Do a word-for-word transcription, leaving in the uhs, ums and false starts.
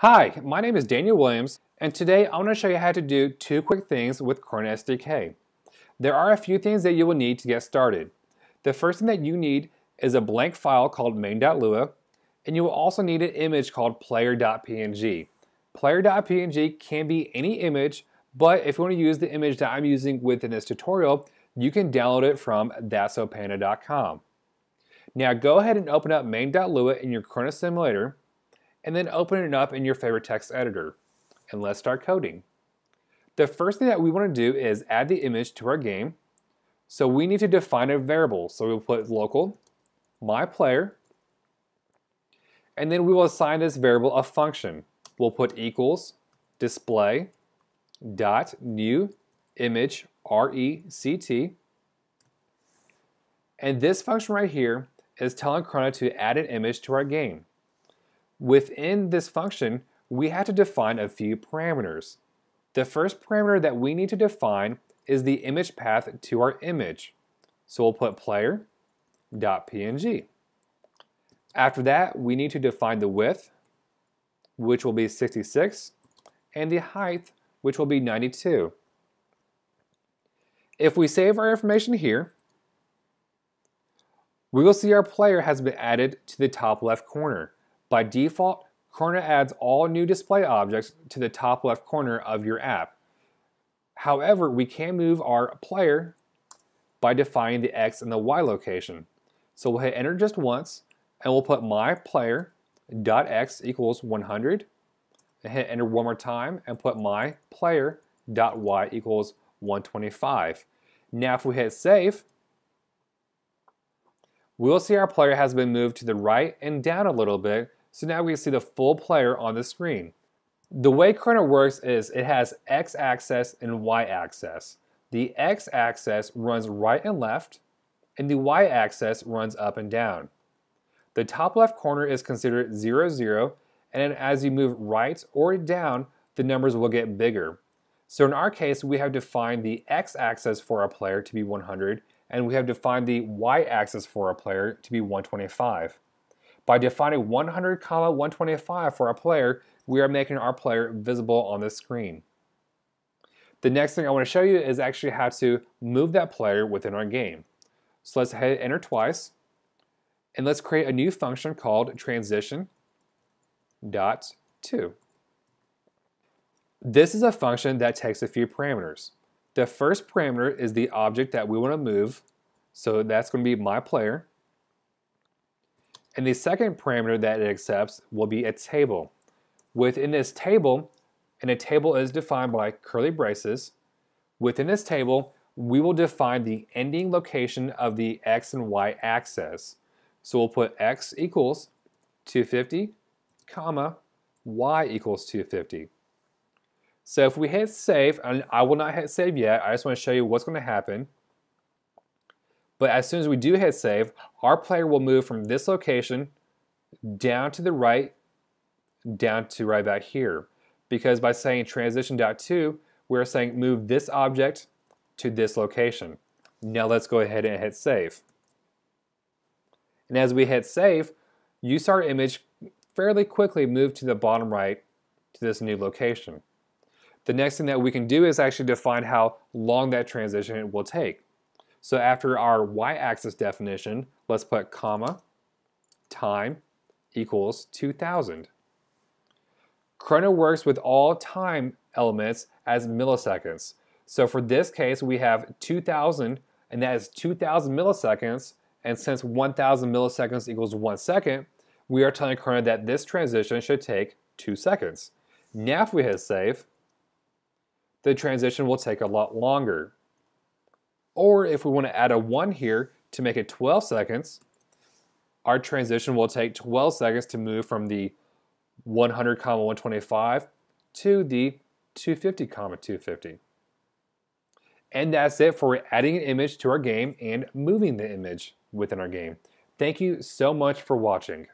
Hi, my name is Daniel Williams, and today I want to show you how to do two quick things with Corona S D K. There are a few things that you will need to get started. The first thing that you need is a blank file called main dot lua, and you will also need an image called player dot P N G. Player dot P N G can be any image, but if you want to use the image that I'm using within this tutorial, you can download it from that's so panda dot com. Now go ahead and open up main dot lua in your Corona simulator, and then open it up in your favorite text editor. And let's start coding. The first thing that we want to do is add the image to our game. So we need to define a variable. So we'll put local, my player, and then we will assign this variable a function. We'll put equals display dot new image rect. And this function right here is telling Corona to add an image to our game. Within this function, we have to define a few parameters. The first parameter that we need to define is the image path to our image. So we'll put player dot P N G. After that, we need to define the width, which will be sixty-six, and the height, which will be ninety-two. If we save our information here, we will see our player has been added to the top left corner. By default, Corona adds all new display objects to the top left corner of your app. However, we can move our player by defining the X and the Y location. So we'll hit enter just once, and we'll put my player dot X equals one hundred, and hit enter one more time, and put my player dot Y equals one twenty-five. Now if we hit save, we'll see our player has been moved to the right and down a little bit, so now we can see the full player on the screen. The way Corona works is it has x-axis and y-axis. The x-axis runs right and left, and the y-axis runs up and down. The top left corner is considered zero, zero, and as you move right or down, the numbers will get bigger. So in our case, we have defined the x-axis for our player to be one hundred, and we have defined the y-axis for our player to be one twenty-five. By defining one hundred, one twenty-five for our player, we are making our player visible on the screen. The next thing I want to show you is actually how to move that player within our game. So let's hit enter twice, and let's create a new function called transition dot to. This is a function that takes a few parameters. The first parameter is the object that we want to move, so that's going to be my player. And the second parameter that it accepts will be a table. Within this table, and a table is defined by curly braces, within this table, we will define the ending location of the X and Y axis. So we'll put X equals two fifty, comma, Y equals two fifty. So if we hit save, and I will not hit save yet, I just want to show you what's going to happen. But as soon as we do hit save, our player will move from this location down to the right, down to right back here. Because by saying transition dot to, we're saying move this object to this location. Now let's go ahead and hit save. And as we hit save, you see our image fairly quickly move to the bottom right to this new location. The next thing that we can do is actually define how long that transition will take. So after our y-axis definition, let's put comma, time equals two thousand. Corona works with all time elements as milliseconds. So for this case, we have two thousand, and that is two thousand milliseconds, and since one thousand milliseconds equals one second, we are telling Corona that this transition should take two seconds. Now if we hit save, the transition will take a lot longer. Or if we want to add a one here to make it twelve seconds, our transition will take twelve seconds to move from the one hundred, one twenty-five to the two fifty, two fifty. And that's it for adding an image to our game and moving the image within our game. Thank you so much for watching.